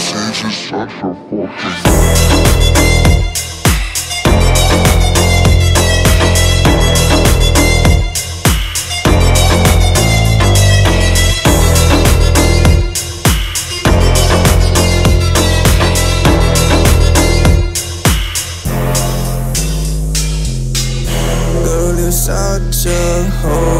overseas is such a fucking such a hole.